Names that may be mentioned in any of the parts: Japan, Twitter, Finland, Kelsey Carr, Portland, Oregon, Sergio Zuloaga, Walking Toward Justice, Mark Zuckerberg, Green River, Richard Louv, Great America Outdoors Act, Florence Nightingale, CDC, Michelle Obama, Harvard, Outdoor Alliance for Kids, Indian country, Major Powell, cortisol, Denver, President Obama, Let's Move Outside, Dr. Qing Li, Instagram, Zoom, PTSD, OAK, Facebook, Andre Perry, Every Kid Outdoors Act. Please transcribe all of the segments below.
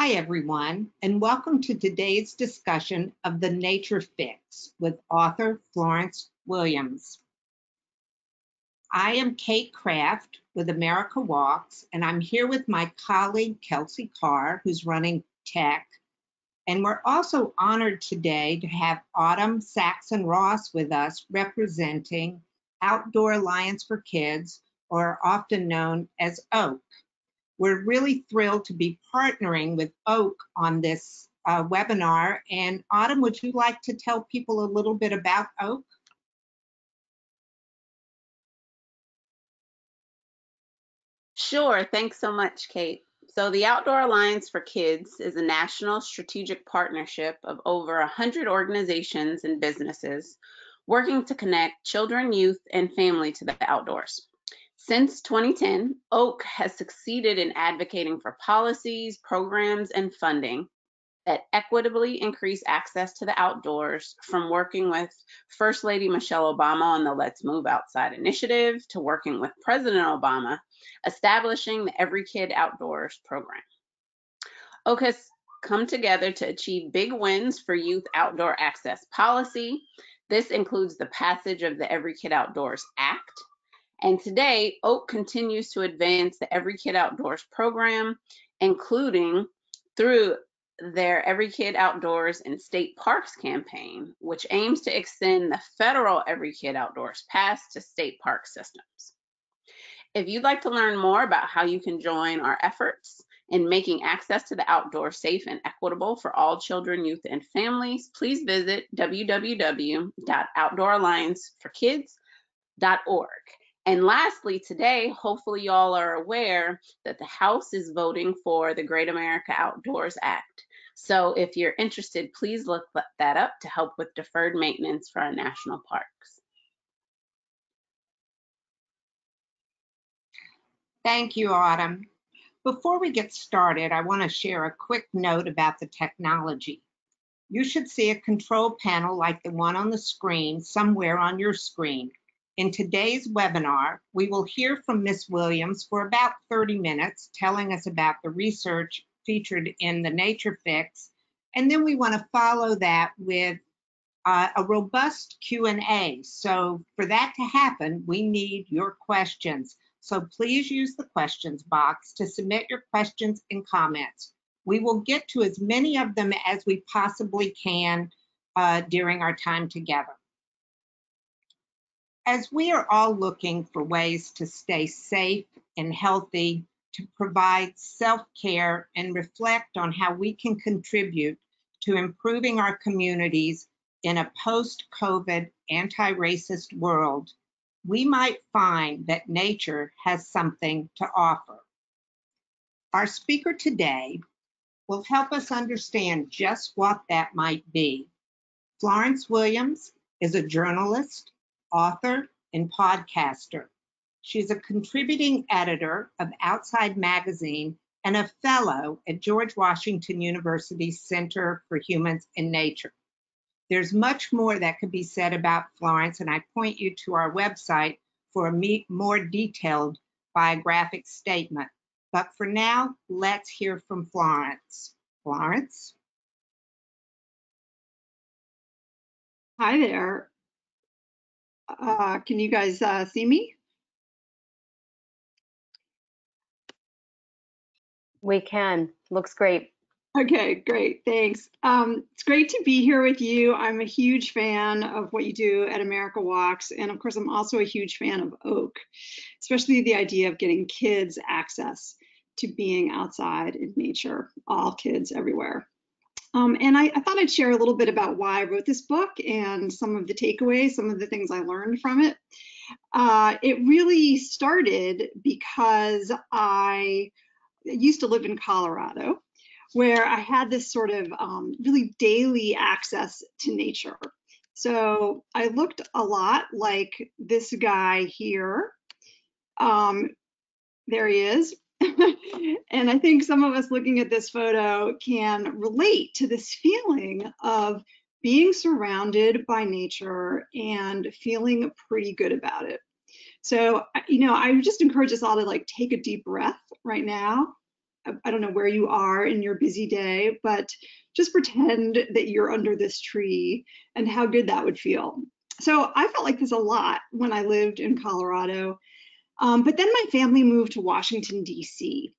Hi, everyone, and welcome to today's discussion of The Nature Fix with author Florence Williams. I am Kate Kraft with America Walks, and I'm here with my colleague, Kelsey Carr, who's running tech. And we're also honored today to have Autumn Saxton-Ross with us representing Outdoor Alliance for Kids, or often known as OAK. We're really thrilled to be partnering with OAK on this webinar. And Autumn, would you like to tell people a little bit about OAK? Sure, thanks so much, Kate. So the Outdoor Alliance for Kids is a national strategic partnership of over 100 organizations and businesses working to connect children, youth, and family to the outdoors. Since 2010, OAK has succeeded in advocating for policies, programs, and funding that equitably increase access to the outdoors, from working with First Lady Michelle Obama on the Let's Move Outside initiative to working with President Obama, establishing the Every Kid Outdoors program. OAK has come together to achieve big wins for youth outdoor access policy. This includes the passage of the Every Kid Outdoors Act. And today, OAK continues to advance the Every Kid Outdoors program, including through their Every Kid Outdoors and State Parks campaign, which aims to extend the federal Every Kid Outdoors pass to state park systems. If you'd like to learn more about how you can join our efforts in making access to the outdoors safe and equitable for all children, youth, and families, please visit www.outdoorallianceforkids.org. And lastly, today, hopefully y'all are aware that the House is voting for the Great America Outdoors Act. So if you're interested, please look that up to help with deferred maintenance for our national parks. Thank you, Autumn. Before we get started, I want to share a quick note about the technology. You should see a control panel like the one on the screen somewhere on your screen. In today's webinar, we will hear from Ms. Williams for about 30 minutes, telling us about the research featured in The Nature Fix, and then we want to follow that with a robust Q&A. So for that to happen, we need your questions. So please use the questions box to submit your questions and comments. We will get to as many of them as we possibly can during our time together. As we are all looking for ways to stay safe and healthy, to provide self-care and reflect on how we can contribute to improving our communities in a post-COVID anti-racist world, we might find that nature has something to offer. Our speaker today will help us understand just what that might be. Florence Williams is a journalist, author, and podcaster. She's a contributing editor of Outside Magazine and a fellow at George Washington University's Center for Humans and Nature. There's much more that could be said about Florence, and I point you to our website for a more detailed biographic statement. But for now, let's hear from Florence. Florence? Hi there. Can you guys see me? We can. Looks great. Okay, great. Thanks. It's great to be here with you. I'm a huge fan of what you do at America Walks. And of course, I'm also a huge fan of OAK, especially the idea of getting kids access to being outside in nature, all kids everywhere. And I thought I'd share a little bit about why I wrote this book and some of the takeaways, some of the things I learned from it. It really started because I used to live in Colorado, where I had this sort of really daily access to nature. So I looked a lot like this guy here. There he is. And I think some of us looking at this photo can relate to this feeling of being surrounded by nature and feeling pretty good about it. So, you know, I just encourage us all to like take a deep breath right now I don't know where you are in your busy day, but just pretend that you're under this tree and how good that would feel. So I felt like this a lot when I lived in Colorado. But then my family moved to Washington, D.C.,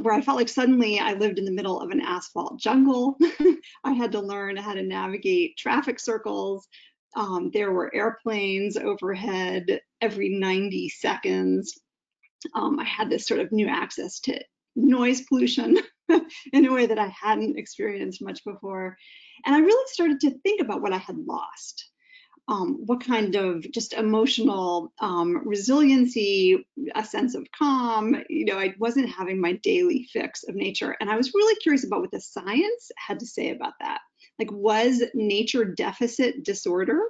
where I felt like suddenly I lived in the middle of an asphalt jungle. I had to learn how to navigate traffic circles. There were airplanes overhead every 90 seconds. I had this sort of new access to noise pollution in a way that I hadn't experienced much before. And I really started to think about what I had lost. What kind of just emotional resiliency, a sense of calm, you know, I wasn't having my daily fix of nature. And I was really curious about what the science had to say about that. Like, was nature deficit disorder,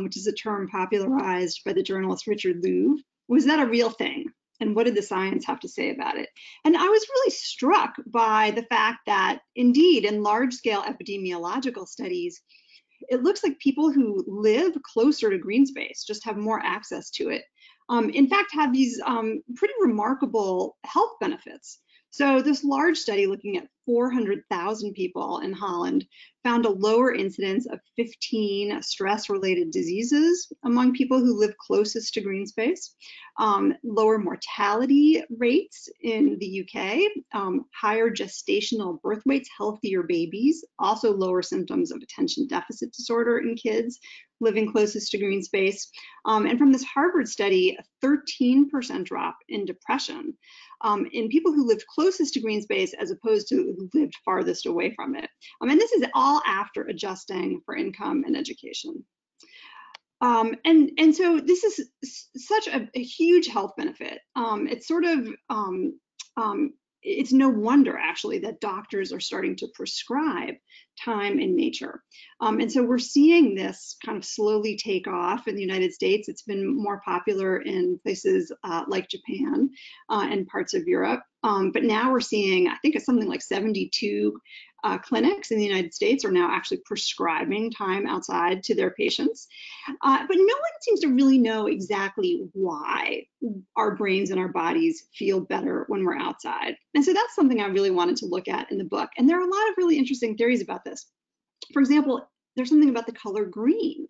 which is a term popularized by the journalist Richard Louv, was that a real thing? And what did the science have to say about it? And I was really struck by the fact that indeed in large scale epidemiological studies, it looks like people who live closer to green space just have more access to it. In fact, have these pretty remarkable health benefits. So this large study looking at 400,000 people in Holland found a lower incidence of 15 stress-related diseases among people who live closest to green space, lower mortality rates in the UK, higher gestational birth weights, healthier babies, also lower symptoms of attention deficit disorder in kids living closest to green space. And from this Harvard study, a 13% drop in depression in people who lived closest to green space as opposed to who lived farthest away from it. And this is all after adjusting for income and education. And so this is such a huge health benefit. It's sort of, it's no wonder actually that doctors are starting to prescribe time in nature. And so we're seeing this kind of slowly take off in the United States. It's been more popular in places like Japan and parts of Europe. But now we're seeing, I think it's something like 72 clinics in the United States are now actually prescribing time outside to their patients. But no one seems to really know exactly why our brains and our bodies feel better when we're outside. And so that's something I really wanted to look at in the book. And there are a lot of really interesting theories about this. For example, there's something about the color green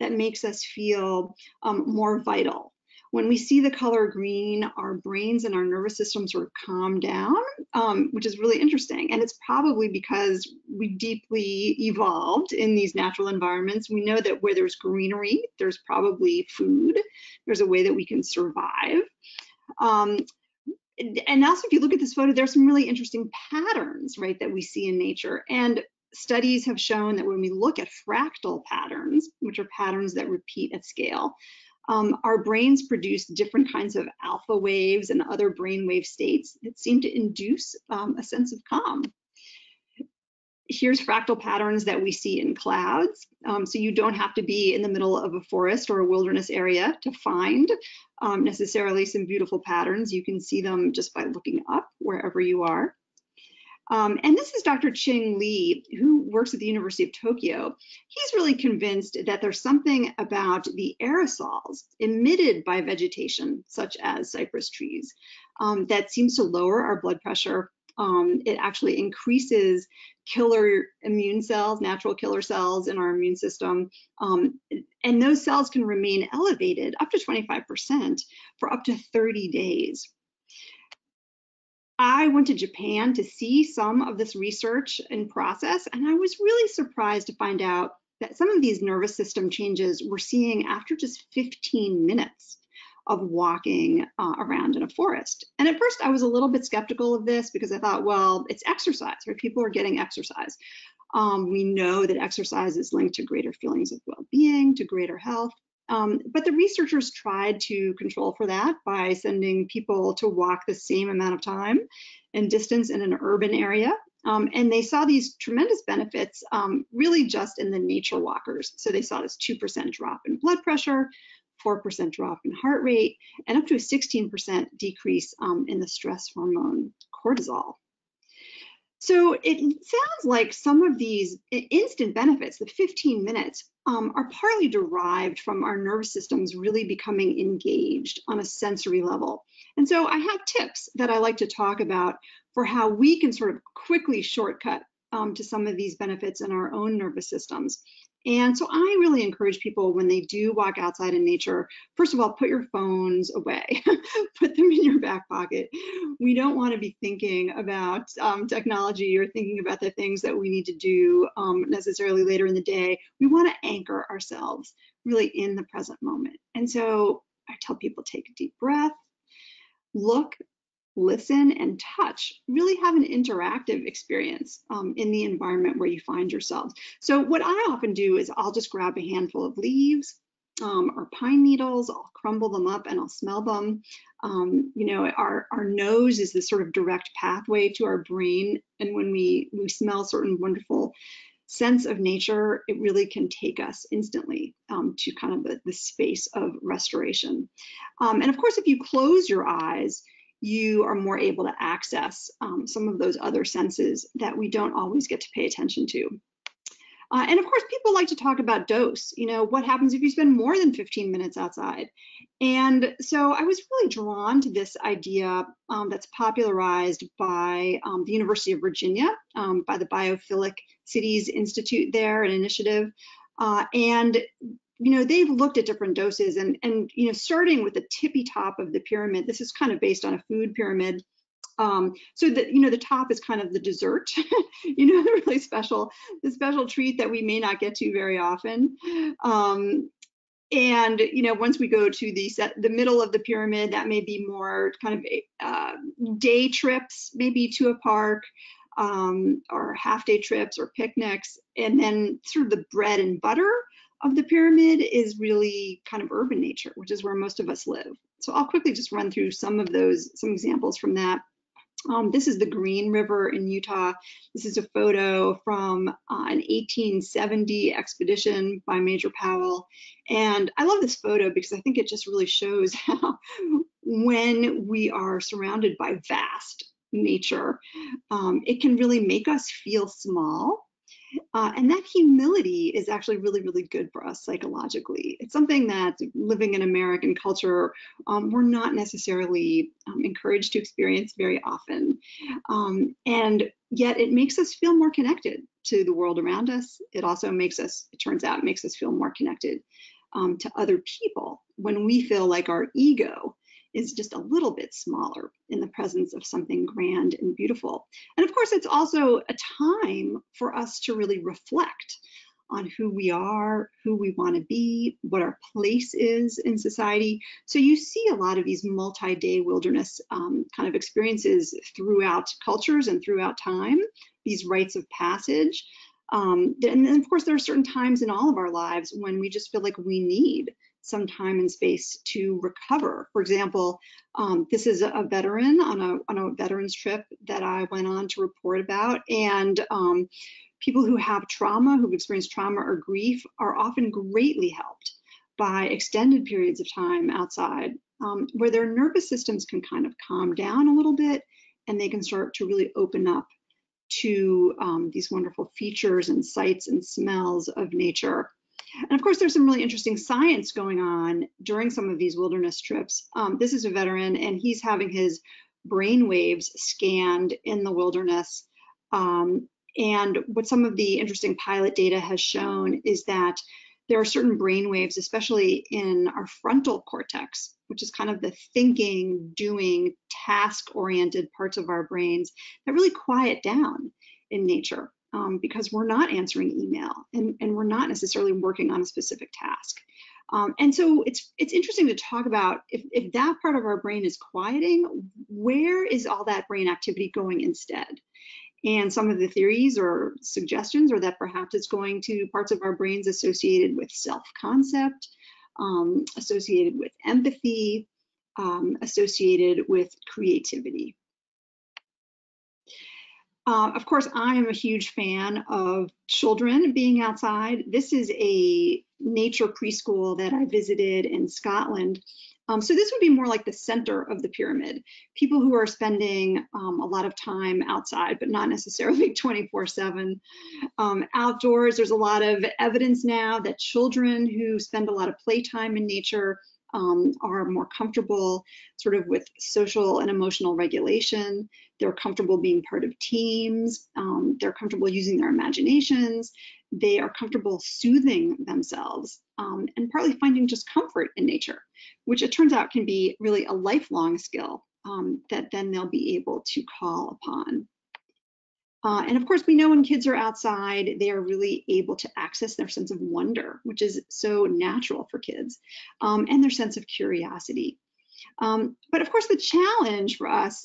that makes us feel more vital. When we see the color green, our brains and our nervous system sort of calm down, which is really interesting. And it's probably because we deeply evolved in these natural environments. We know that where there's greenery, there's probably food. There's a way that we can survive. And also, if you look at this photo, there's some really interesting patterns, right, that we see in nature. And studies have shown that when we look at fractal patterns, which are patterns that repeat at scale, our brains produce different kinds of alpha waves and other brainwave states that seem to induce a sense of calm. Here's fractal patterns that we see in clouds. So you don't have to be in the middle of a forest or a wilderness area to find necessarily some beautiful patterns. You can see them just by looking up wherever you are. And this is Dr. Qing Li, who works at the University of Tokyo. He's really convinced that there's something about the aerosols emitted by vegetation, such as cypress trees, that seems to lower our blood pressure. It actually increases killer immune cells, natural killer cells in our immune system. And those cells can remain elevated up to 25% for up to 30 days. I went to Japan to see some of this research in process, and I was really surprised to find out that some of these nervous system changes we're seeing after just 15 minutes of walking around in a forest. And at first I was a little bit skeptical of this because I thought, well, it's exercise, right? People are getting exercise. We know that exercise is linked to greater feelings of well-being, to greater health. But the researchers tried to control for that by sending people to walk the same amount of time and distance in an urban area. And they saw these tremendous benefits really just in the nature walkers. So they saw this 2% drop in blood pressure, 4% drop in heart rate, and up to a 16% decrease in the stress hormone cortisol. So it sounds like some of these instant benefits, the 15 minutes, are partly derived from our nervous systems really becoming engaged on a sensory level And so I have tips that I like to talk about for how we can sort of quickly shortcut to some of these benefits in our own nervous systems. And so I really encourage people when they do walk outside in nature, first of all, put your phones away, put them in your back pocket. We don't want to be thinking about technology or thinking about the things that we need to do necessarily later in the day. We want to anchor ourselves really in the present moment. And so I tell people, take a deep breath, look, listen, and touch, really have an interactive experience in the environment where you find yourself. So what I often do is I'll just grab a handful of leaves or pine needles, I'll crumble them up and I'll smell them. You know, our nose is this sort of direct pathway to our brain. And when we smell certain wonderful sense of nature, it really can take us instantly to kind of the space of restoration. And of course, if you close your eyes, you are more able to access some of those other senses that we don't always get to pay attention to. And of course, people like to talk about dose. You know, what happens if you spend more than 15 minutes outside? And so I was really drawn to this idea that's popularized by the University of Virginia, by the Biophilic Cities Institute there, an initiative. And you know, they've looked at different doses and you know, starting with the tippy top of the pyramid, this is kind of based on a food pyramid. So that, you know, the top is kind of the dessert, you know, the really special, the special treat that we may not get to very often. And, you know, once we go to the middle of the pyramid, that may be more kind of day trips, maybe to a park, or half day trips or picnics. And then through the bread and butter of the pyramid is really kind of urban nature, which is where most of us live. So I'll quickly just run through some of those, some examples from that. This is the Green River in Utah. This is a photo from an 1870 expedition by Major Powell. And I love this photo because I think it just really shows how when we are surrounded by vast nature, it can really make us feel small. And that humility is actually really, really good for us psychologically. It's something that living in American culture, we're not necessarily encouraged to experience very often. And yet it makes us feel more connected to the world around us. It also makes us, it turns out, makes us feel more connected to other people when we feel like our ego is just a little bit smaller in the presence of something grand and beautiful. And of course, it's also a time for us to really reflect on who we are, who we want to be, what our place is in society. So you see a lot of these multi-day wilderness kind of experiences throughout cultures and throughout time, these rites of passage. And then of course, there are certain times in all of our lives when we just feel like we need some time and space to recover. For example, this is a veteran on a veterans trip that I went on to report about. And people who have trauma, who've experienced trauma or grief, are often greatly helped by extended periods of time outside, where their nervous systems can kind of calm down a little bit and they can start to really open up to these wonderful features and sights and smells of nature. And of course, there's some really interesting science going on during some of these wilderness trips. This is a veteran, and he's having his brain waves scanned in the wilderness. And what some of the interesting pilot data has shown is that there are certain brain waves, especially in our frontal cortex, which is kind of the thinking, doing, task-oriented parts of our brains, that really quiet down in nature. Because we're not answering email and we're not necessarily working on a specific task. And so it's interesting to talk about if that part of our brain is quieting, where is all that brain activity going instead? And some of the theories or suggestions are that perhaps it's going to parts of our brains associated with self-concept, associated with empathy, associated with creativity. Of course, I am a huge fan of children being outside. This is a nature preschool that I visited in Scotland. So this would be more like the center of the pyramid. People who are spending a lot of time outside, but not necessarily 24/7. Outdoors, there's a lot of evidence now that children who spend a lot of playtime in nature are more comfortable sort of with social and emotional regulation. They're comfortable being part of teams. They're comfortable using their imaginations. They are comfortable soothing themselves and partly finding just comfort in nature, which it turns out can be really a lifelong skill that then they'll be able to call upon. And of course, we know when kids are outside, they are really able to access their sense of wonder, which is so natural for kids, and their sense of curiosity. But of course, the challenge for us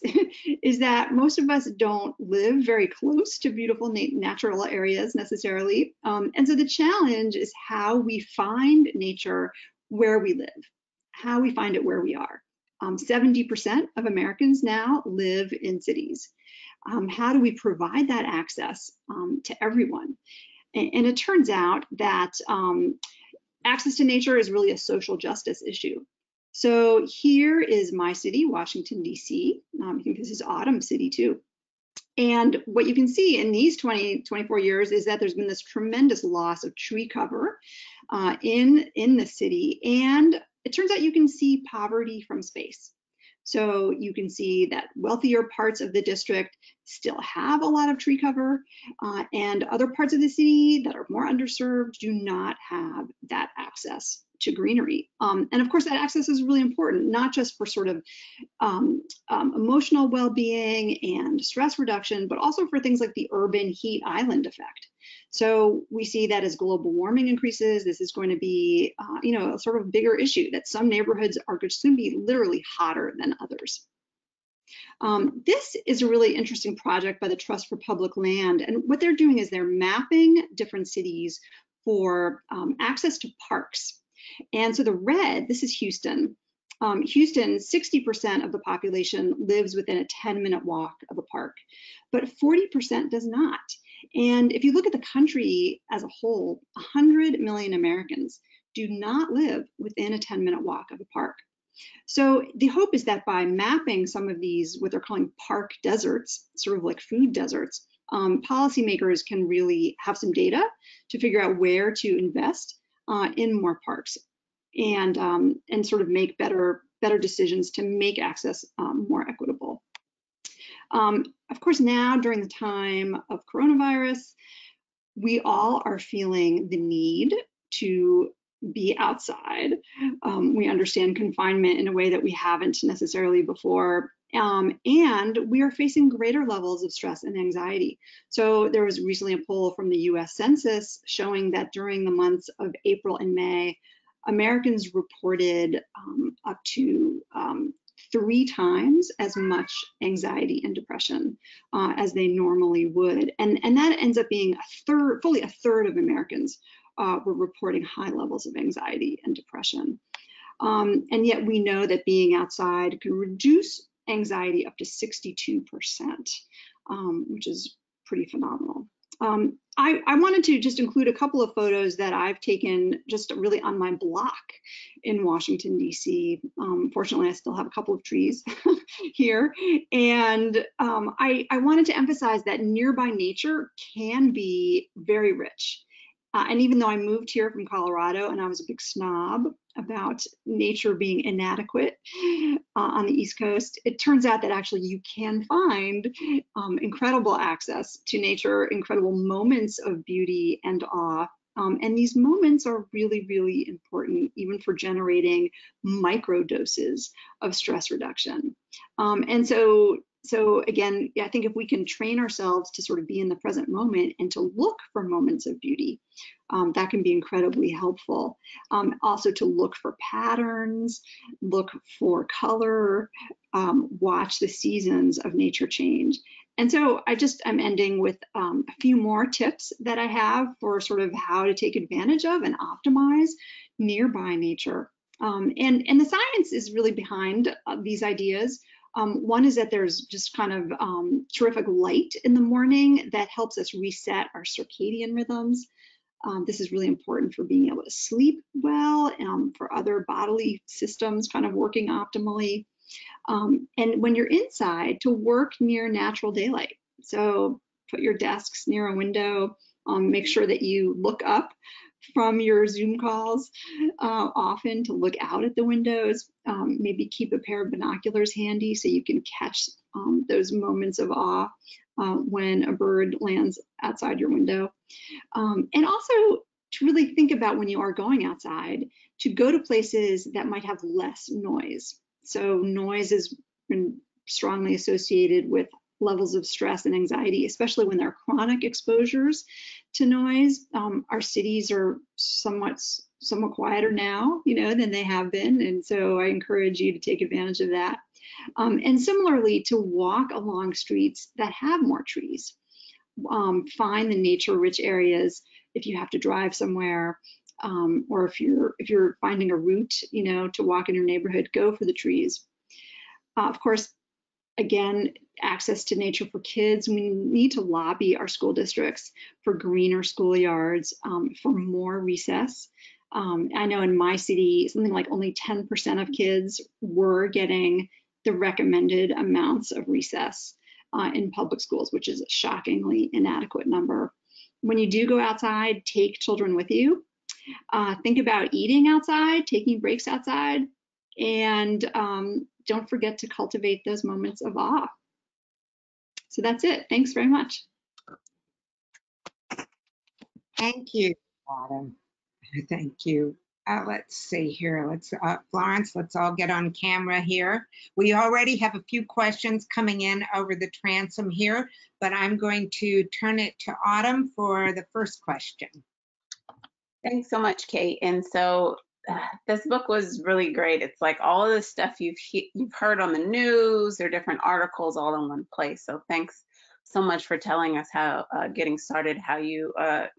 is that most of us don't live very close to beautiful natural areas necessarily. And so the challenge is how we find nature where we live, how we find it where we are. 70% of Americans now live in cities. How do we provide that access to everyone? And it turns out that access to nature is really a social justice issue. So here is my city, Washington, D.C. I think this is Autumn City too. And what you can see in these 24 years is that there's been this tremendous loss of tree cover in the city. And it turns out you can see poverty from space. So you can see that wealthier parts of the district still have a lot of tree cover, and other parts of the city that are more underserved do not have that access to greenery. And of course, that access is really important, not just for sort of emotional well-being and stress reduction, but also for things like the urban heat island effect. So we see that as global warming increases, this is going to be, you know, a sort of bigger issue, that some neighborhoods are going to soon be literally hotter than others. This is a really interesting project by the Trust for Public Land. And what they're doing is they're mapping different cities for access to parks. And so the red, this is Houston. Houston, 60% of the population lives within a 10-minute walk of a park, but 40% does not. And if you look at the country as a whole, 100 million Americans do not live within a 10-minute walk of a park. So the hope is that by mapping some of these, what they're calling park deserts, sort of like food deserts, policymakers can really have some data to figure out where to invest in more parks, and sort of make better decisions to make access more equitable. Of course, now during the time of coronavirus, we all are feeling the need to be outside. We understand confinement in a way that we haven't necessarily before. And we are facing greater levels of stress and anxiety. So there was recently a poll from the US Census showing that during the months of April and May, Americans reported up to 3 times as much anxiety and depression as they normally would. And that ends up being fully a third of Americans were reporting high levels of anxiety and depression. And yet we know that being outside can reduce anxiety up to 62%, which is pretty phenomenal. I wanted to just include a couple of photos that I've taken just really on my block in Washington, D.C. Fortunately, I still have a couple of trees here. And I wanted to emphasize that nearby nature can be very rich. And even though I moved here from Colorado and I was a big snob about nature being inadequate on the East Coast, it turns out that actually you can find incredible access to nature, incredible moments of beauty and awe. And these moments are really, really important, even for generating micro doses of stress reduction. And so again, I think if we can train ourselves to sort of be in the present moment and to look for moments of beauty, that can be incredibly helpful. Also to look for patterns, look for color, watch the seasons of nature change. And so I'm ending with a few more tips that I have for sort of how to take advantage of and optimize nearby nature. And the science is really behind these ideas. One is that there's just kind of terrific light in the morning that helps us reset our circadian rhythms. This is really important for being able to sleep well, for other bodily systems kind of working optimally. And when you're inside, to work near natural daylight. So put your desks near a window, make sure that you look up from your Zoom calls often to look out at the windows. Maybe keep a pair of binoculars handy so you can catch those moments of awe when a bird lands outside your window. And also to really think about when you are going outside, to go to places that might have less noise. So noise has been strongly associated with levels of stress and anxiety, especially when there are chronic exposures to noise. Our cities are somewhat quieter now, you know, than they have been. And so I encourage you to take advantage of that. And similarly, to walk along streets that have more trees. Find the nature-rich areas if you have to drive somewhere, or if you're finding a route, you know, to walk in your neighborhood, go for the trees. Of course, again, access to nature for kids. We need to lobby our school districts for greener schoolyards, for more recess. I know in my city, something like only 10% of kids were getting the recommended amounts of recess in public schools, which is a shockingly inadequate number. When you do go outside, take children with you. Think about eating outside, taking breaks outside, and don't forget to cultivate those moments of awe. So that's it. Thanks very much. Thank you, Autumn. Thank you. Let's see here. Florence, let's all get on camera here. We already have a few questions coming in over the transom here, but I'm going to turn it to Autumn for the first question. Thanks so much, Kate. And so this book was really great. It's like all of the stuff you've heard on the news or different articles all in one place. So thanks so much for telling us how getting started, how you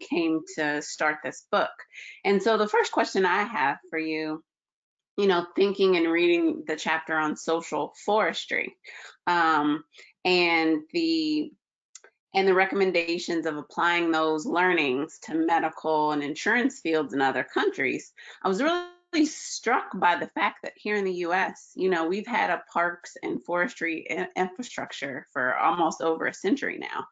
came to start this book. And so the first question I have for you, you know, thinking and reading the chapter on social forestry and the recommendations of applying those learnings to medical and insurance fields in other countries, I was really struck by the fact that here in the US, you know, we've had a parks and forestry infrastructure for almost over a century now,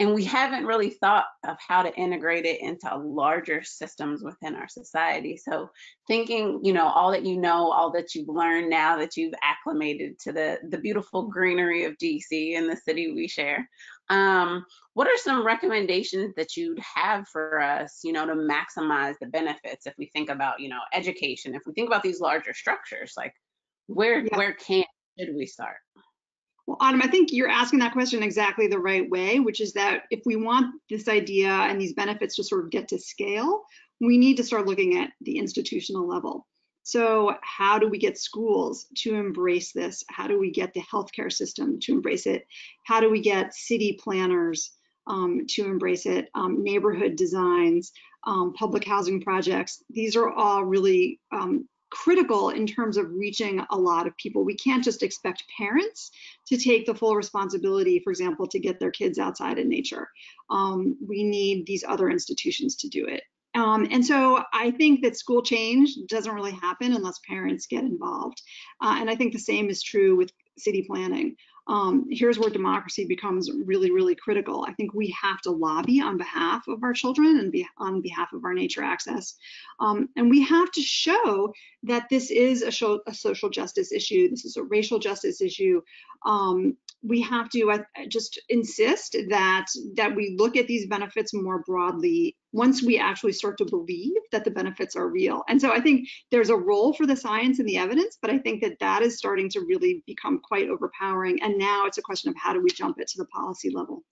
and we haven't really thought of how to integrate it into larger systems within our society. So thinking, you know, all that you know, all that you've learned now that you've acclimated to the beautiful greenery of DC and the city we share, what are some recommendations that you'd have for us, you know, to maximize the benefits if we think about, you know, education, if we think about these larger structures, like where should we start? Well, Autumn, I think you're asking that question exactly the right way, which is that if we want this idea and these benefits to sort of get to scale, we need to start looking at the institutional level. So how do we get schools to embrace this? How do we get the healthcare system to embrace it? How do we get city planners to embrace it? Neighborhood designs, public housing projects, these are all really critical in terms of reaching a lot of people. We can't just expect parents to take the full responsibility, for example, to get their kids outside in nature. We need these other institutions to do it. And so I think that school change doesn't really happen unless parents get involved. And I think the same is true with city planning. Here's where democracy becomes really, really critical. I think we have to lobby on behalf of our children and on behalf of our nature access. And we have to show that this is a social justice issue. This is a racial justice issue. We have to just insist that we look at these benefits more broadly once we actually start to believe that the benefits are real. And so I think there's a role for the science and the evidence, but I think that is starting to really become quite overpowering. And now it's a question of how do we jump it to the policy level.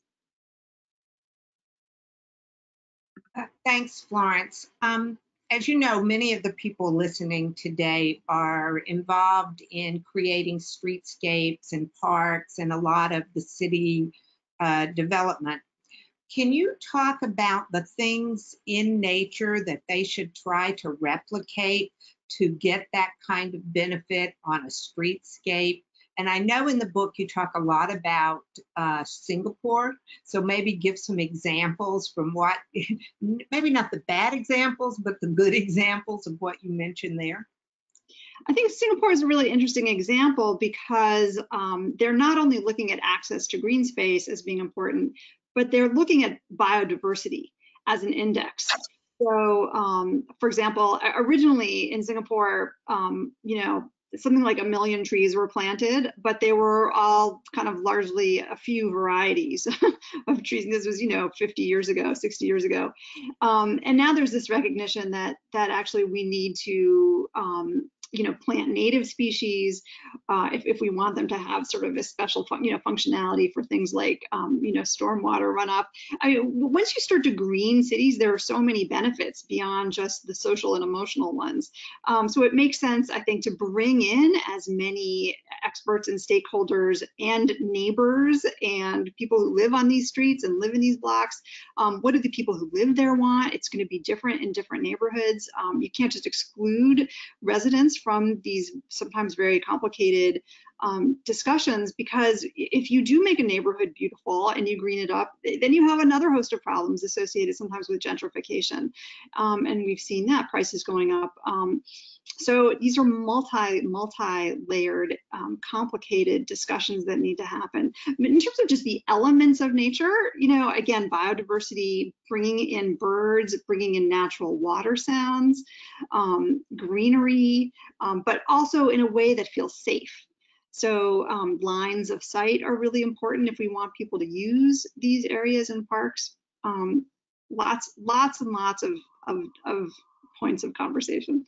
Thanks, Florence. As you know, many of the people listening today are involved in creating streetscapes and parks and a lot of the city development. Can you talk about the things in nature that they should try to replicate to get that kind of benefit on a streetscape? And I know in the book you talk a lot about Singapore, so maybe give some examples from what, maybe not the bad examples, but the good examples of what you mentioned there. I think Singapore is a really interesting example because they're not only looking at access to green space as being important, but they're looking at biodiversity as an index. So, for example, originally in Singapore, something like 1 million trees were planted, but they were all kind of largely a few varieties of trees. And this was, 50 years ago, 60 years ago. And now there's this recognition that actually we need to, plant native species if we want them to have sort of a special, functionality for things like, stormwater runoff. Once you start to green cities, there are so many benefits beyond just the social and emotional ones. So it makes sense, I think, to bring in as many experts and stakeholders and neighbors and people who live on these streets and live in these blocks. What do the people who live there want? It's going to be different in different neighborhoods. You can't just exclude residents from these sometimes very complicated discussions, because if you do make a neighborhood beautiful and you green it up, then you have another host of problems associated sometimes with gentrification. And we've seen that prices going up. So these are multi-layered, complicated discussions that need to happen. But in terms of just the elements of nature, again, biodiversity, bringing in birds, bringing in natural water sounds, greenery, but also in a way that feels safe. So lines of sight are really important if we want people to use these areas and parks. Lots and lots of points of conversation.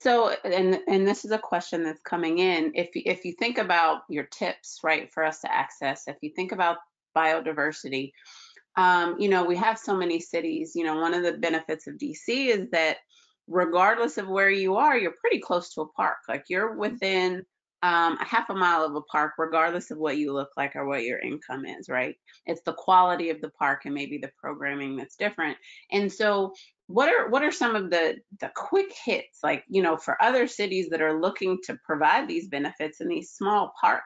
So, and this is a question that's coming in. If you think about your tips, right, for us to access, if you think about biodiversity, we have so many cities. One of the benefits of D.C. is that regardless of where you are, you're pretty close to a park. Like you're within a half a mile of a park, regardless of what you look like or what your income is, right? It's the quality of the park and maybe the programming that's different. And so what are some of the quick hits, like, for other cities that are looking to provide these benefits in these small pocket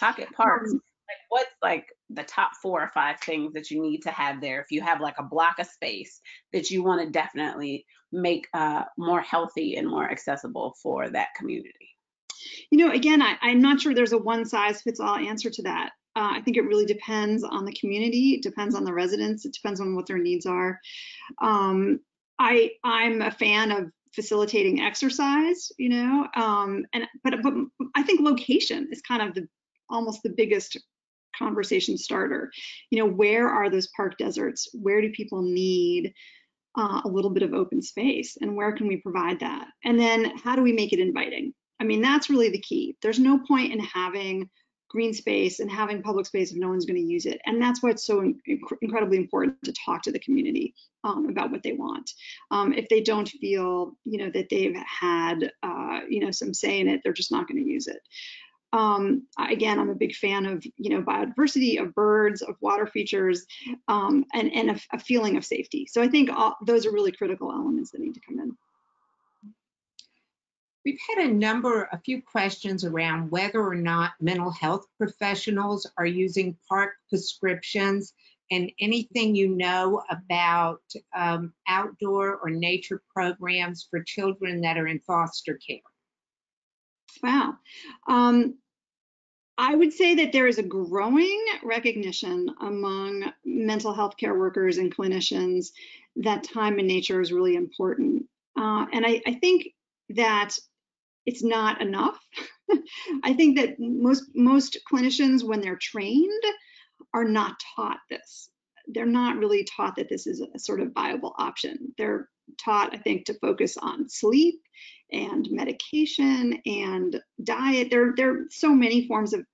parks? Like what's like the top 4 or 5 things that you need to have there if you have like a block of space that you want to definitely make more healthy and more accessible for that community? Again, I'm not sure there's a one-size-fits-all answer to that. I think it really depends on the community, it depends on the residents, it depends on what their needs are. I'm a fan of facilitating exercise, but I think location is kind of almost the biggest conversation starter. Where are those park deserts? Where do people need a little bit of open space, and where can we provide that? And then how do we make it inviting? That's really the key. There's no point in having green space and having public space if no one's going to use it. And that's why it's so incredibly important to talk to the community about what they want. If they don't feel that they've had some say in it, they're just not going to use it. Again, I'm a big fan of biodiversity, of birds, of water features, and a feeling of safety. So I think those are really critical elements that need to come in. We've had a few questions around whether or not mental health professionals are using park prescriptions, and anything about outdoor or nature programs for children that are in foster care. Wow. I would say that there is a growing recognition among mental health care workers and clinicians that time in nature is really important. And I think that it's not enough. I think that most clinicians, when they're trained, are not taught this. They're not really taught that this is a sort of viable option. They're taught, I think, to focus on sleep and medication and diet. There are so many forms of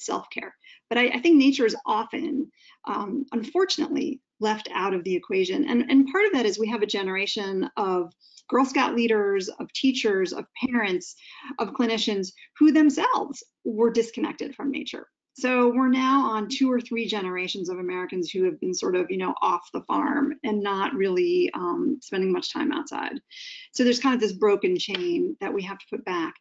self-care, but I think nature is often, unfortunately, left out of the equation. And part of that is we have a generation of Girl Scout leaders, of teachers, of parents, of clinicians who themselves were disconnected from nature. So we're now on 2 or 3 generations of Americans who have been sort of, off the farm and not really spending much time outside. So there's kind of this broken chain that we have to put back.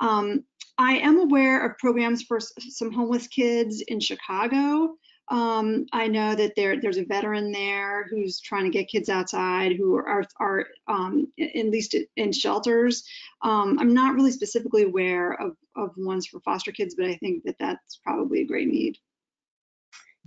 I am aware of programs for some homeless kids in Chicago. I know that there's a veteran there who's trying to get kids outside who are at least in shelters. I'm not really specifically aware of ones for foster kids, but I think that that's probably a great need.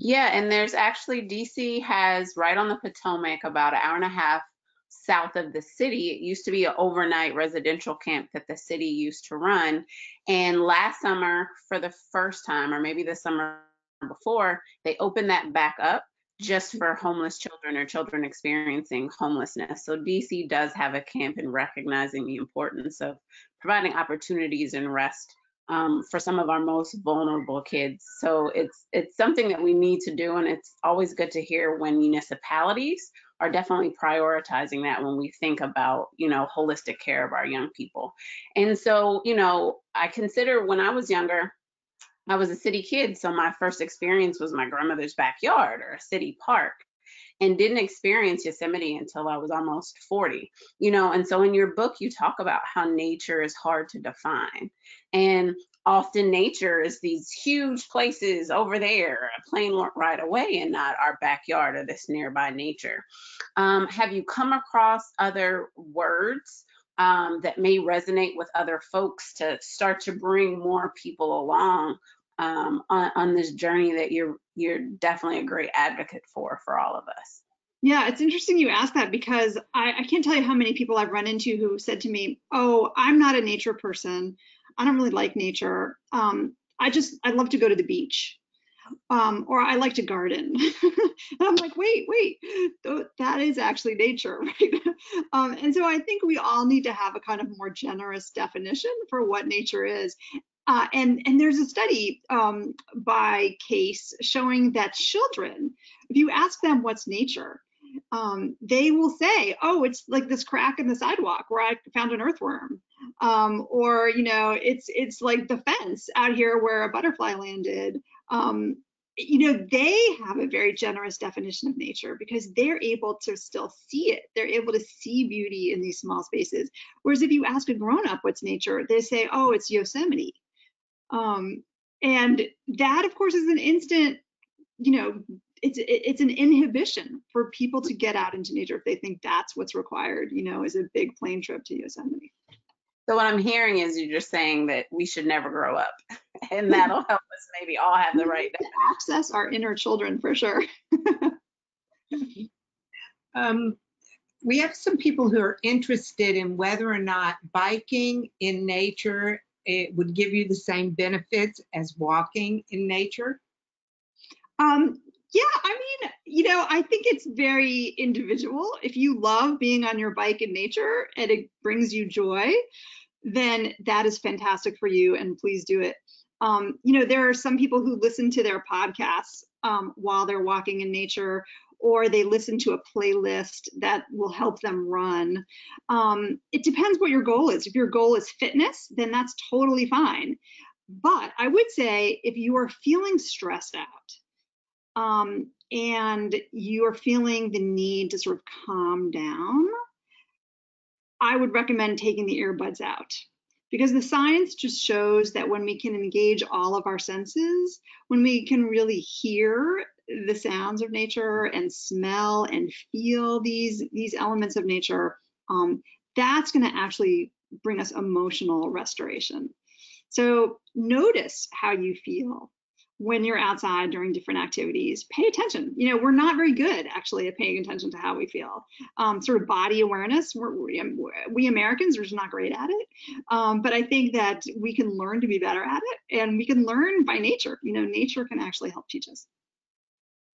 Yeah, and there's actually, D.C. has right on the Potomac, about an hour and a half south of the city. It used to be an overnight residential camp that the city used to run. And last summer, for the first time, or maybe the summer before, they opened that back up just for homeless children or children experiencing homelessness. So D.C. does have a camp in recognizing the importance of providing opportunities and rest for some of our most vulnerable kids. So it's something that we need to do, and it's always good to hear when municipalities are definitely prioritizing that when we think about, you know, holistic care of our young people. And so, you know, I consider when I was younger, I was a city kid, so my first experience was my grandmother's backyard or a city park, and didn't experience Yosemite until I was almost 40, you know. And so in your book, you talk about how nature is hard to define. And often nature is these huge places over there, a plane ride away, and not our backyard or this nearby nature. Have you come across other words that may resonate with other folks to start to bring more people along on this journey that you're definitely a great advocate for all of us? Yeah, it's interesting you ask that, because I can't tell you how many people I've run into who said to me, oh, I'm not a nature person. I don't really like nature. I love to go to the beach, or I like to garden. And I'm like, wait, that is actually nature, right? And so I think we all need to have a kind of more generous definition for what nature is. And there's a study by Case showing that children, if you ask them what's nature, they will say, oh, it's like this crack in the sidewalk where I found an earthworm, or, you know, it's like the fence out here where a butterfly landed. You know, they have a very generous definition of nature because they're able to still see it. They're able to see beauty in these small spaces. Whereas if you ask a grown-up what's nature, they say, oh, it's Yosemite. And that, of course, is an instant, you know, it's an inhibition for people to get out into nature if they think that's what's required, you know, is a big plane trip to Yosemite. So what I'm hearing is you're just saying that we should never grow up, and that'll help us maybe all have the right to access our inner children for sure. We have some people who are interested in whether or not biking in nature, it would give you the same benefits as walking in nature. Yeah, I mean, you know, I think it's very individual. If you love being on your bike in nature and it brings you joy, then that is fantastic for you, and please do it. You know, there are some people who listen to their podcasts while they're walking in nature, or they listen to a playlist that will help them run. It depends what your goal is. If your goal is fitness, then that's totally fine. But I would say if you are feeling stressed out, and you are feeling the need to sort of calm down, I would recommend taking the earbuds out, because the science just shows that when we can engage all of our senses, when we can really hear the sounds of nature and smell and feel these elements of nature, that's going to actually bring us emotional restoration. So notice how you feel when you're outside during different activities. Pay attention. You know, we're not very good actually at paying attention to how we feel. Sort of body awareness, we Americans are just not great at it. But I think that we can learn to be better at it, and we can learn by nature. You know, nature can actually help teach us.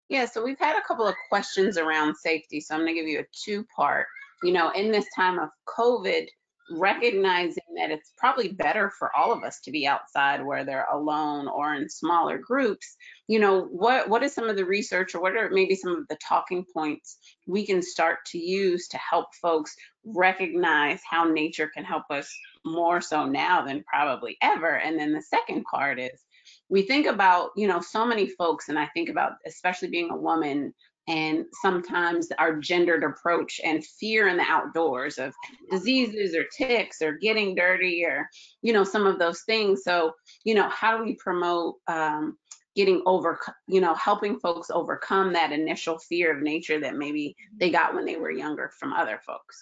Yeah, so we've had a couple of questions around safety. So I'm gonna give you a two-part. You know, in this time of COVID, recognizing that it's probably better for all of us to be outside where they're alone or in smaller groups, you know, what is some of the research, or what are maybe some of the talking points we can start to use to help folks recognize how nature can help us more so now than probably ever? And then the second part is, we think about, you know, so many folks, and I think about especially being a woman, and sometimes our gendered approach and fear in the outdoors of diseases or ticks or getting dirty or, you know, some of those things. So, you know, how do we promote getting over, you know, helping folks overcome that initial fear of nature that maybe they got when they were younger from other folks?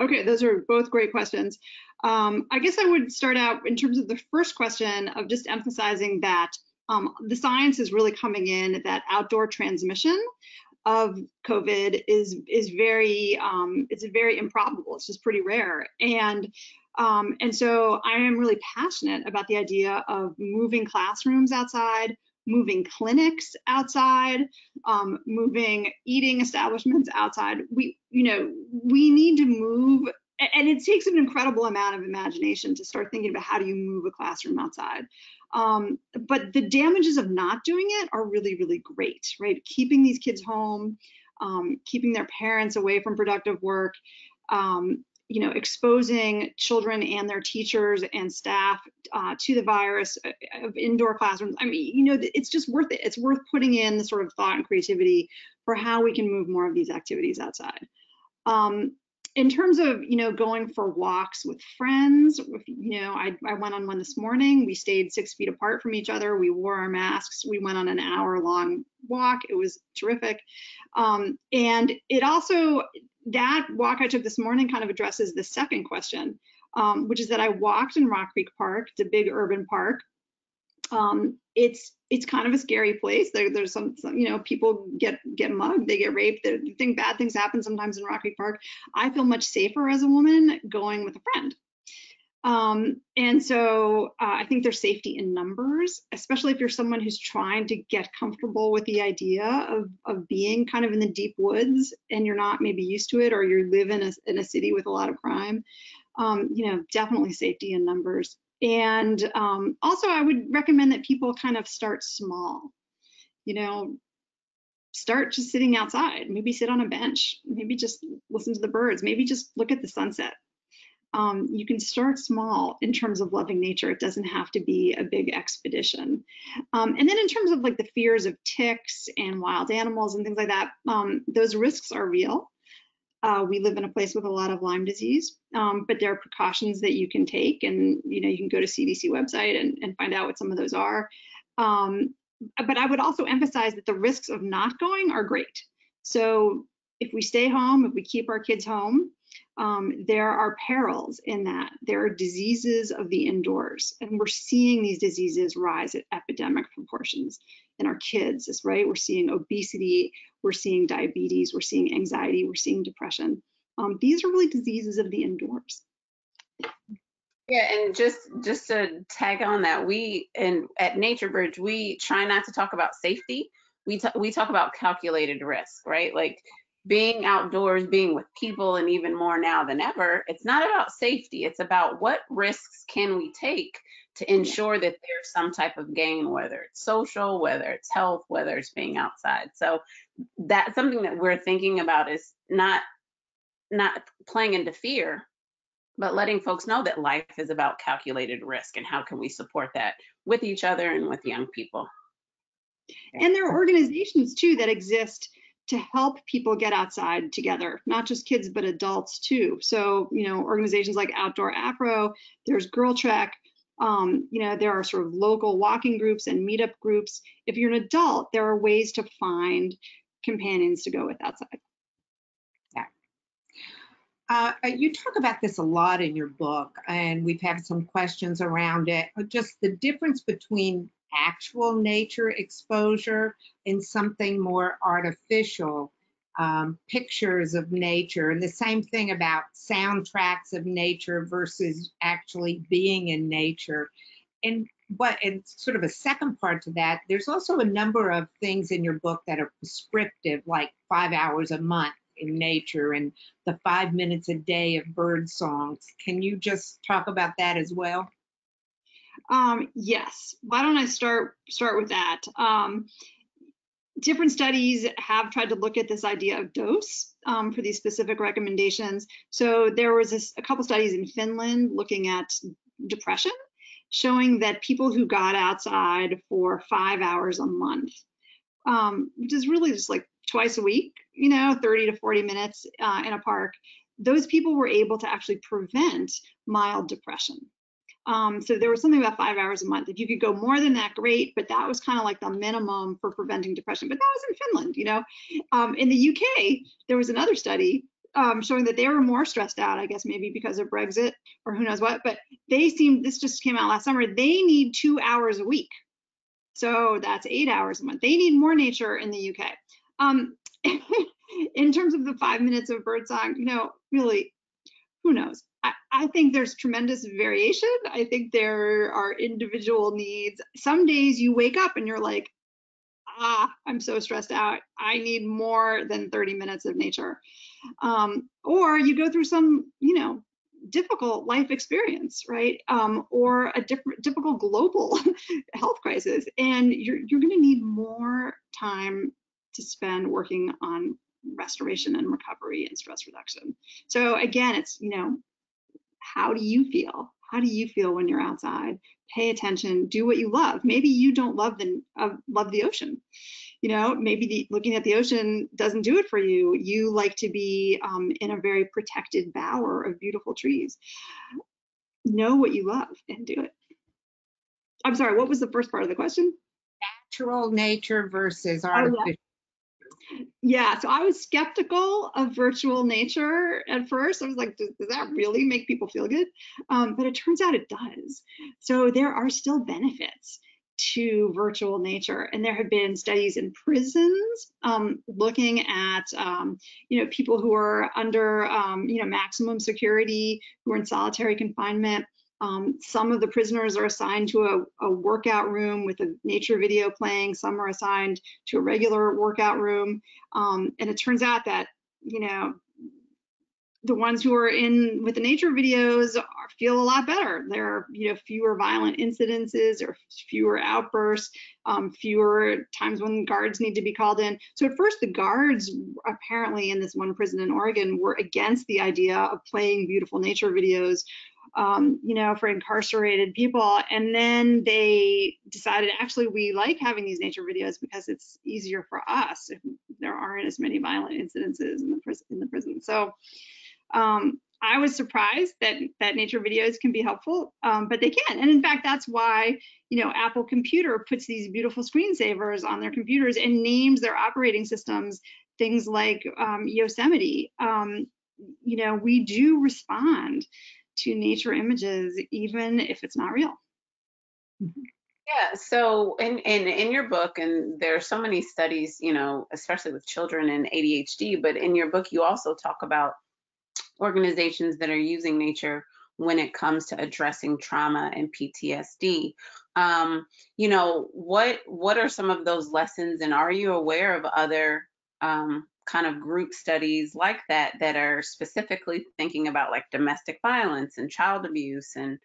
Okay, those are both great questions. I guess I would start out in terms of the first question of just emphasizing that The science is really coming in that outdoor transmission of COVID is very, it's very improbable. It's just pretty rare. And so I am really passionate about the idea of moving classrooms outside, moving clinics outside, moving eating establishments outside. We need to move, and it takes an incredible amount of imagination to start thinking about how do you move a classroom outside. But the damages of not doing it are really, really great, right? Keeping these kids home, keeping their parents away from productive work, exposing children and their teachers and staff to the virus of indoor classrooms. I mean, it's just worth it. It's worth putting in the sort of thought and creativity for how we can move more of these activities outside. In terms of, going for walks with friends, I went on one this morning. We stayed 6 feet apart from each other. We wore our masks. We went on an hour-long walk. It was terrific. And it also, that walk I took this morning kind of addresses the second question, which is that I walked in Rock Creek Park. It's a big urban park. It's kind of a scary place. There's some people get mugged, they get raped, bad things happen sometimes in Rock Creek Park. I feel much safer as a woman going with a friend. And so I think there's safety in numbers, especially if you're someone who's trying to get comfortable with the idea of being kind of in the deep woods and you're not maybe used to it, or you live in a city with a lot of crime. Definitely safety in numbers. And also, I would recommend that people kind of start small, start just sitting outside, maybe sit on a bench, maybe just listen to the birds, maybe just look at the sunset. You can start small in terms of loving nature. It doesn't have to be a big expedition. And then in terms of the fears of ticks and wild animals and things like that, those risks are real. We live in a place with a lot of Lyme disease, but there are precautions that you can take, and you can go to CDC website and find out what some of those are. But I would also emphasize that the risks of not going are great. So if we stay home, if we keep our kids home, there are perils in that. There are diseases of the indoors, and we're seeing these diseases rise at epidemic proportions in our kids, right? We're seeing obesity, we're seeing diabetes, we're seeing anxiety, we're seeing depression. These are really diseases of the indoors. Yeah, and just to tag on that, at NatureBridge, we try not to talk about safety. We talk about calculated risk, right? Being outdoors, being with people, and even more now than ever, it's not about safety. It's about what risks can we take to ensure that there's some type of gain, whether it's social, whether it's health, whether it's being outside. So that's something that we're thinking about, is not playing into fear, but letting folks know that life is about calculated risk, and how can we support that with each other and with young people. And there are organizations too that exist to help people get outside together, not just kids, but adults too. So, organizations like Outdoor APRO, there's Girl Trek, there are sort of local walking groups and meetup groups. If you're an adult, there are ways to find companions to go with outside. Yeah. You talk about this a lot in your book, and we've had some questions around it, just the difference between actual nature exposure and something more artificial, pictures of nature, and the same thing about soundtracks of nature versus actually being in nature. And sort of a second part to that, there's also a number of things in your book that are prescriptive, like 5 hours a month in nature and the 5 minutes a day of bird songs. Can you just talk about that as well? Yes. Why don't I start with that? Different studies have tried to look at this idea of dose for these specific recommendations. So there was a couple studies in Finland looking at depression, showing that people who got outside for 5 hours a month, which is really just twice a week, 30 to 40 minutes in a park, those people were able to actually prevent mild depression. So there was something about 5 hours a month. If you could go more than that, great, but that was kind of the minimum for preventing depression. But that was in Finland, In the UK, there was another study showing that they were more stressed out, I guess maybe because of Brexit or who knows what, but this just came out last summer, they need 2 hours a week. So that's 8 hours a month. They need more nature in the UK. In terms of the 5 minutes of birdsong, you know, really, who knows? I think there's tremendous variation. I think there are individual needs. Some days you wake up and you're like, ah, I'm so stressed out. I need more than 30 minutes of nature. Or you go through some, you know, difficult life experience, right? Or a difficult global health crisis, and you're going to need more time to spend working on restoration and recovery and stress reduction. So again, it's, you know, how do you feel? How do you feel when you're outside? Pay attention, do what you love. Maybe you don't love the ocean. You know, maybe looking at the ocean doesn't do it for you. You like to be in a very protected bower of beautiful trees. Know what you love and do it. I'm sorry, what was the first part of the question? Natural nature versus artificial. Oh, yeah. Yeah, so I was skeptical of virtual nature at first. I was like, does that really make people feel good? But it turns out it does. So there are still benefits to virtual nature. And there have been studies in prisons looking at, you know, people who are under, you know, maximum security, who are in solitary confinement. Some of the prisoners are assigned to a workout room with a nature video playing. Some are assigned to a regular workout room. And it turns out that, you know, the ones who are in with the nature videos feel a lot better. There are, you know, fewer violent incidences or fewer outbursts, fewer times when guards need to be called in. So at first, the guards apparently in this one prison in Oregon were against the idea of playing beautiful nature videos, you know, for incarcerated people. And then they decided, actually, we like having these nature videos because it's easier for us if there aren't as many violent incidences in the prison. So I was surprised that nature videos can be helpful, but they can. And in fact, that's why, you know, Apple Computer puts these beautiful screensavers on their computers and names their operating systems things like Yosemite. You know, we do respond to nature images, even if it's not real. Yeah, so in your book, and there are so many studies, you know, especially with children and ADHD, but in your book, you also talk about organizations that are using nature when it comes to addressing trauma and PTSD. You know, what are some of those lessons, and are you aware of other kind of group studies like that are specifically thinking about like domestic violence and child abuse and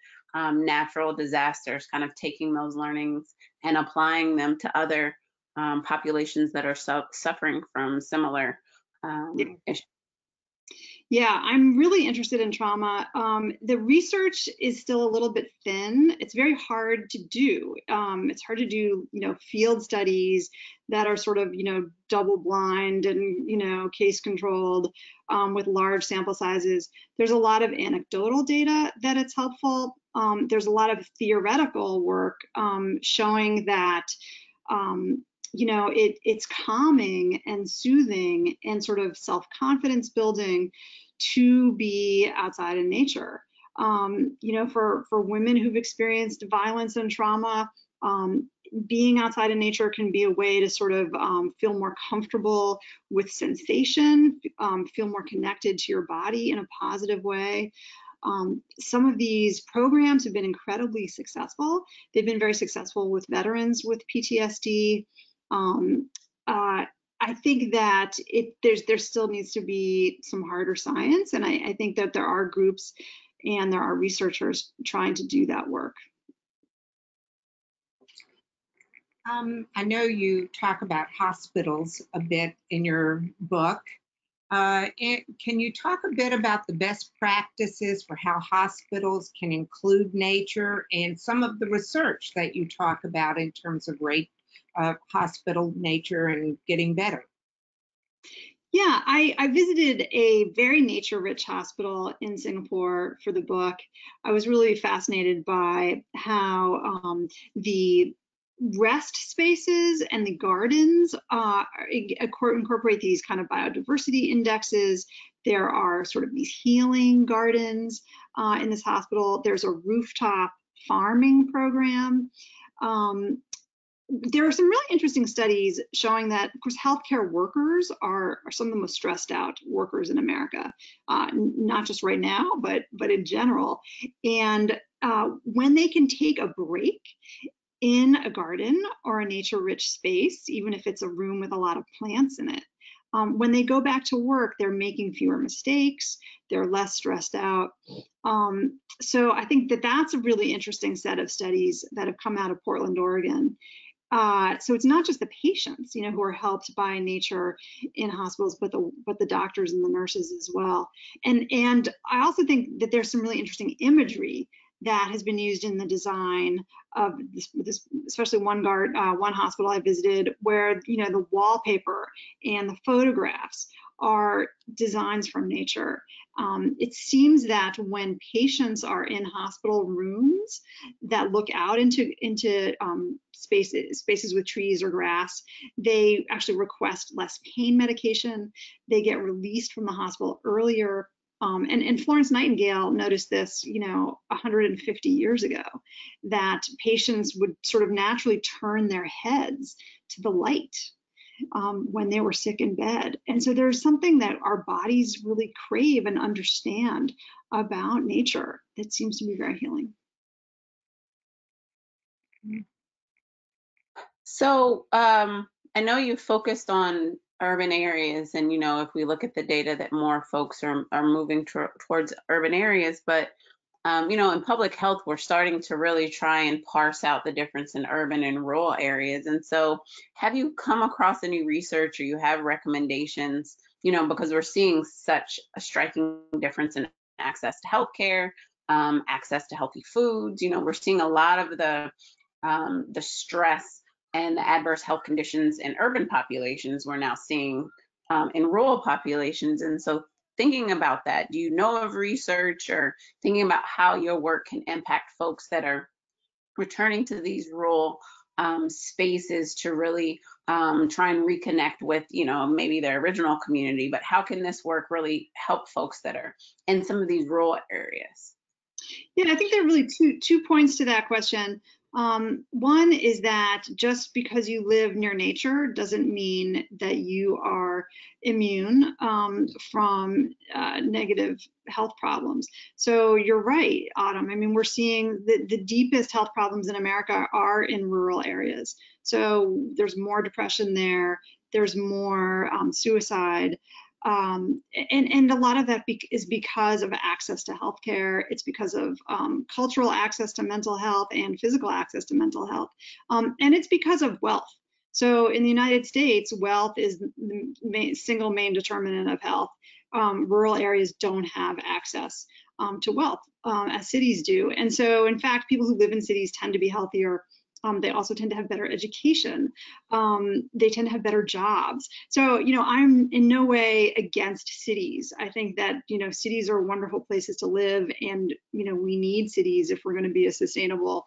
natural disasters, kind of taking those learnings and applying them to other populations that are suffering from similar issues? Yeah, I'm really interested in trauma. The research is still a little bit thin. It's very hard to do. It's hard to do, you know, field studies that are sort of, you know, double blind and, you know, case controlled with large sample sizes. There's a lot of anecdotal data that it's helpful. There's a lot of theoretical work showing that, you know, it's calming and soothing and sort of self-confidence building to be outside in nature. You know, for women who've experienced violence and trauma, being outside in nature can be a way to sort of feel more comfortable with sensation, feel more connected to your body in a positive way. Some of these programs have been incredibly successful. They've been very successful with veterans with PTSD. I think that there still needs to be some harder science, and I think that there are groups and there are researchers trying to do that work. I know you talk about hospitals a bit in your book. Can you talk a bit about the best practices for how hospitals can include nature and some of the research that you talk about in terms of rate of hospital nature and getting better? Yeah, I visited a very nature-rich hospital in Singapore for the book. I was really fascinated by how the rest spaces and the gardens incorporate these kind of biodiversity indexes. There are sort of these healing gardens in this hospital. There's a rooftop farming program. there are some really interesting studies showing that, of course, healthcare workers are some of the most stressed out workers in America, not just right now, but in general. And when they can take a break in a garden or a nature-rich space, even if it's a room with a lot of plants in it, when they go back to work, they're making fewer mistakes, they're less stressed out. So I think that that's a really interesting set of studies that have come out of Portland, Oregon. So it's not just the patients, who are helped by nature in hospitals, but the doctors and the nurses as well. And I also think that there's some really interesting imagery that has been used in the design of this especially one hospital I visited, where the wallpaper and the photographs are designs from nature. It seems that when patients are in hospital rooms that look out into spaces with trees or grass, they actually request less pain medication. They get released from the hospital earlier. And Florence Nightingale noticed this, 150 years ago, that patients would sort of naturally turn their heads to the light when they were sick in bed. And so there's something that our bodies really crave and understand about nature that seems to be very healing. So I know you focused on urban areas, and if we look at the data, that more folks are moving towards urban areas, but in public health we're starting to really try and parse out the difference in urban and rural areas. And so have you come across any research, or you have recommendations, because we're seeing such a striking difference in access to healthcare, access to healthy foods. We're seeing a lot of the stress and the adverse health conditions in urban populations we're now seeing in rural populations. And so thinking about that, do you know of research, or thinking about how your work can impact folks that are returning to these rural spaces to really try and reconnect with, maybe their original community, but how can this work really help folks that are in some of these rural areas? Yeah, I think there are really two points to that question. One is that just because you live near nature doesn't mean that you are immune from negative health problems. So you're right, Autumn. I mean, we're seeing the deepest health problems in America are in rural areas. So there's more depression there. There's more suicide. And a lot of that is because of access to healthcare. It's because of cultural access to mental health and physical access to mental health. And it's because of wealth. So in the United States, wealth is the single main determinant of health. Rural areas don't have access to wealth as cities do. And so, in fact, people who live in cities tend to be healthier. They also tend to have better education. They tend to have better jobs. So, I'm in no way against cities. I think that, cities are wonderful places to live, and, we need cities if we're going to be a sustainable,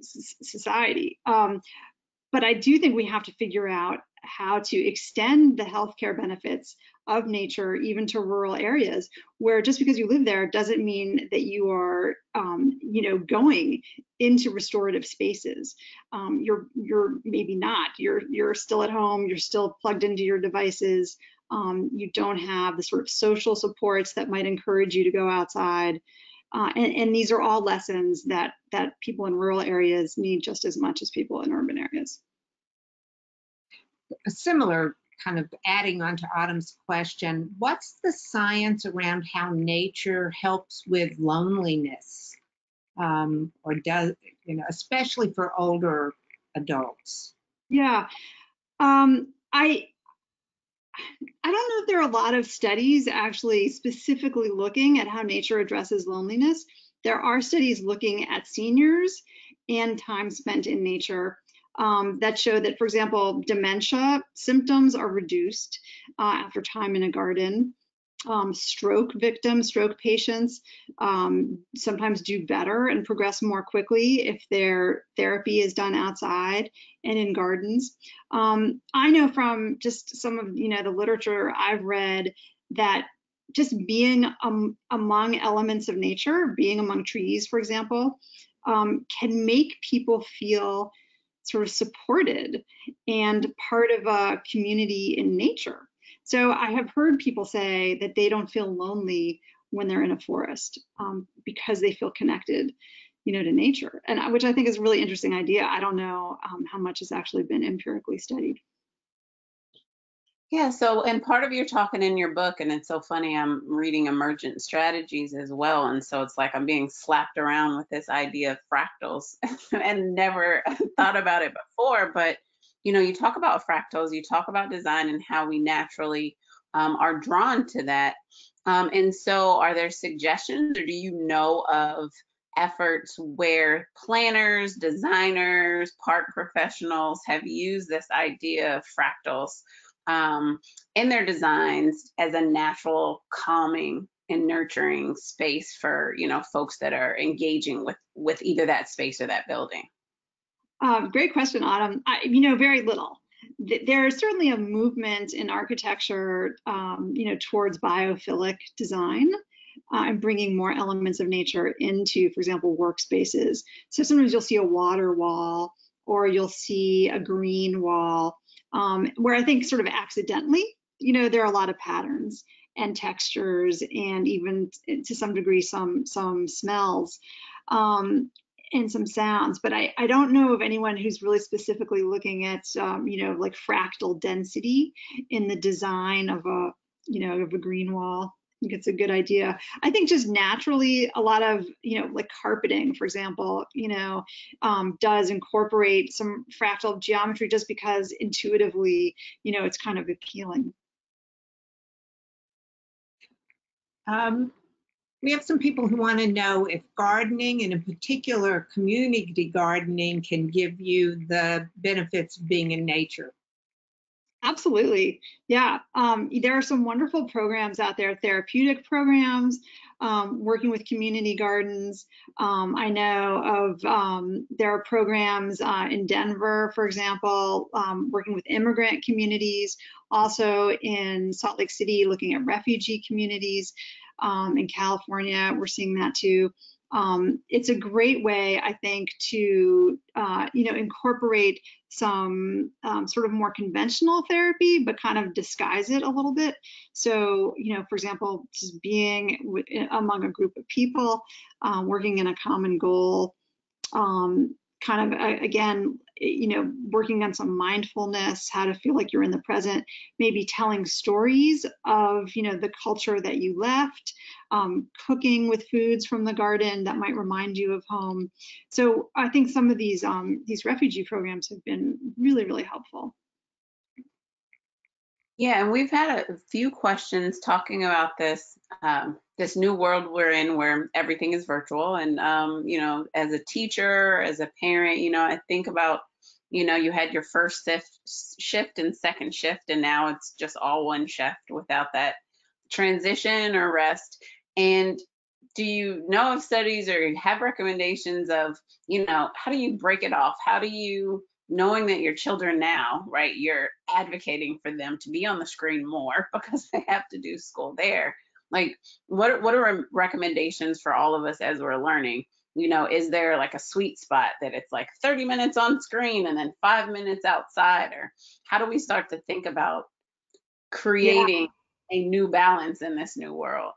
society. But I do think we have to figure out how to extend the healthcare benefits of nature even to rural areas, where just because you live there doesn't mean that you are, going into restorative spaces. You're maybe not. You're still at home. You're still plugged into your devices. You don't have the sort of social supports that might encourage you to go outside. And these are all lessons that people in rural areas need just as much as people in urban areas. A similar kind of adding on to Autumn's question, what's the science around how nature helps with loneliness, or does, especially for older adults? Yeah, I don't know if there are a lot of studies actually specifically looking at how nature addresses loneliness. There are studies looking at seniors and time spent in nature that show that, for example, dementia symptoms are reduced after time in a garden. Stroke patients sometimes do better and progress more quickly if their therapy is done outside and in gardens. I know from just some of the literature I've read that just being among elements of nature, being among trees, for example, can make people feel sort of supported and part of a community in nature. So I have heard people say that they don't feel lonely when they're in a forest because they feel connected, you know, to nature, and which I think is a really interesting idea. I don't know how much has actually been empirically studied. Yeah, so, and part of your talk and in your book, and it's so funny, I'm reading Emergent Strategies as well, and so it's like I'm being slapped around with this idea of fractals and never thought about it before, but you know, you talk about fractals, you talk about design and how we naturally are drawn to that, and so are there suggestions, or do you know of efforts where planners, designers, park professionals have used this idea of fractals in their designs as a natural calming and nurturing space for, you know, folks that are engaging with either that space or that building? Great question, Autumn. You know, very little. There is certainly a movement in architecture, you know, towards biophilic design. And bringing more elements of nature into, for example, workspaces. So sometimes you'll see a water wall or you'll see a green wall, where I think sort of accidentally, you know, there are a lot of patterns and textures and even to some degree some smells and some sounds. But I don't know of anyone who's really specifically looking at, you know, like fractal density in the design of a, you know, of a green wall. I think it's a good idea. I think just naturally a lot of, you know, like carpeting, for example, you know, does incorporate some fractal geometry just because intuitively, you know, it's kind of appealing. We have some people who want to know if gardening, and in particular community gardening, can give you the benefits of being in nature. Absolutely. Yeah. There are some wonderful programs out there, therapeutic programs, working with community gardens. I know of there are programs in Denver, for example, working with immigrant communities, also in Salt Lake City, looking at refugee communities. In California, we're seeing that too. It's a great way, I think, to you know, incorporate some sort of more conventional therapy, but kind of disguise it a little bit. So, you know, for example, just being among a group of people, working in a common goal, kind of again, you know, working on some mindfulness, how to feel like you're in the present, maybe telling stories of, you know, the culture that you left, cooking with foods from the garden that might remind you of home. So I think some of these refugee programs have been really, really helpful. Yeah, and we've had a few questions talking about this this new world we're in, where everything is virtual. And you know, as a teacher, as a parent, you know, I think about, you know, you had your first shift and second shift, and now it's just all one shift without that transition or rest. And do you know of studies or have recommendations of, you know, how do you break it off? How do you, knowing that your children now, right, you're advocating for them to be on the screen more because they have to do school there. Like, what are recommendations for all of us as we're learning? You know, is there like a sweet spot that it's like 30 minutes on screen and then 5 minutes outside? Or how do we start to think about creating a new balance in this new world?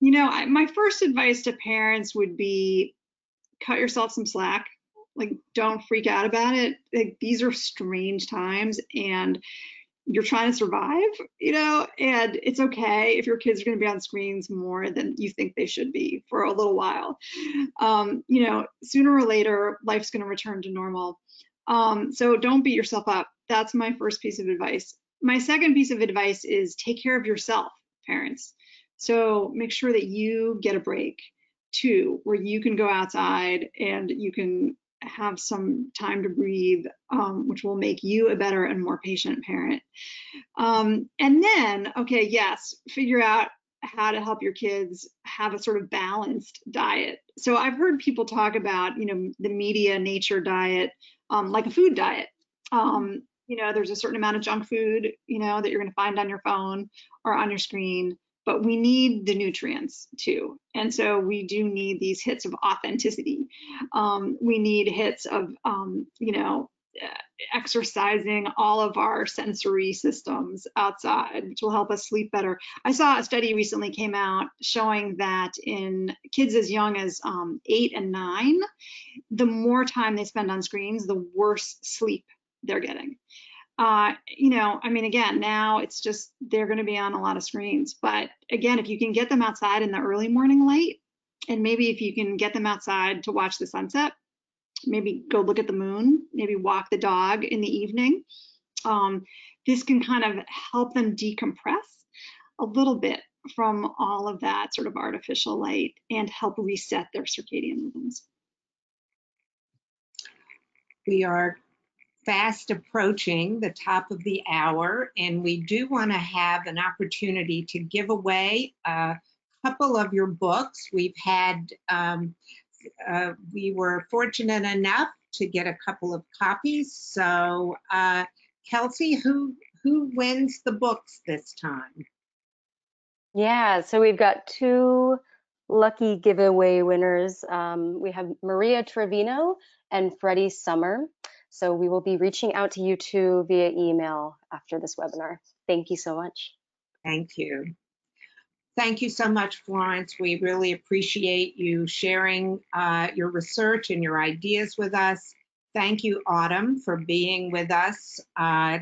You know, my first advice to parents would be cut yourself some slack. Like, don't freak out about it. Like, these are strange times and you're trying to survive, you know, and it's okay if your kids are going to be on screens more than you think they should be for a little while. You know, sooner or later, life's going to return to normal. So don't beat yourself up. That's my first piece of advice. My second piece of advice is take care of yourself, parents. So make sure that you get a break too, where you can go outside and you can have some time to breathe, which will make you a better and more patient parent. And then, okay, yes, figure out how to help your kids have a sort of balanced diet. So I've heard people talk about, you know, the media nature diet, like a food diet. You know, there's a certain amount of junk food, you know, that you're going to find on your phone or on your screen, but we need the nutrients too. And so we do need these hits of authenticity. We need hits of, you know, exercising all of our sensory systems outside, which will help us sleep better. I saw a study recently came out showing that in kids as young as 8 and 9, the more time they spend on screens, the worse sleep they're getting. You know, I mean, again, now it's just, they're going to be on a lot of screens. But again, if you can get them outside in the early morning light, and maybe if you can get them outside to watch the sunset, maybe go look at the moon, maybe walk the dog in the evening. This can kind of help them decompress a little bit from all of that sort of artificial light and help reset their circadian rhythms. We are fast approaching the top of the hour, and we do want to have an opportunity to give away a couple of your books. We've had we were fortunate enough to get a couple of copies. So, Kelsey, who wins the books this time? Yeah, so we've got two lucky giveaway winners. We have Maria Trevino and Freddie Summer. So we will be reaching out to you two via email after this webinar. Thank you so much. Thank you. Thank you so much, Florence. We really appreciate you sharing your research and your ideas with us. Thank you, Autumn, for being with us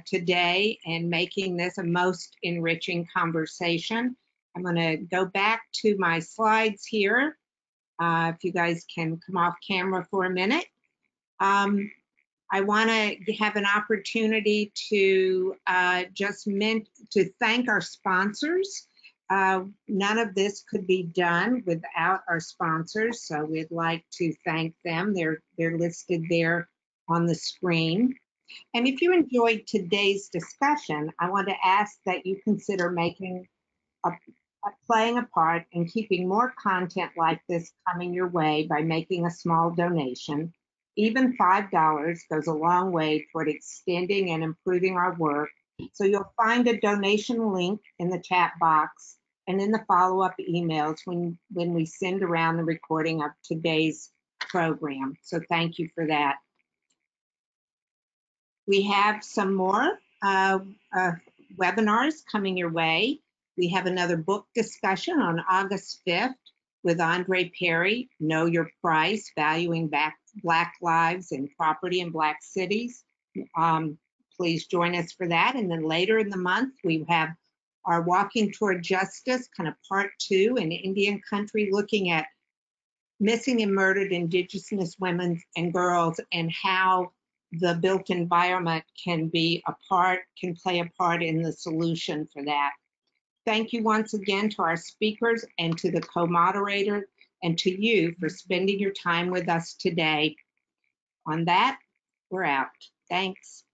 today and making this a most enriching conversation. I'm going to go back to my slides here. If you guys can come off camera for a minute. I want to have an opportunity to just thank our sponsors. None of this could be done without our sponsors, so we'd like to thank them. They're listed there on the screen. And if you enjoyed today's discussion, I want to ask that you consider making playing a part in keeping more content like this coming your way by making a small donation. Even $5 goes a long way toward extending and improving our work. So you'll find a donation link in the chat box and in the follow-up emails when we send around the recording of today's program. So thank you for that. We have some more webinars coming your way. We have another book discussion on August 5th with Andre Perry, Know Your Price, Valuing Black Lives and Property in Black Cities. Please join us for that. And then later in the month, we have our Walking Toward Justice, kind of part 2 in Indian country, looking at missing and murdered Indigenous women and girls and how the built environment can play a part in the solution for that. Thank you once again to our speakers and to the co-moderator and to you for spending your time with us today. On that, we're out. Thanks.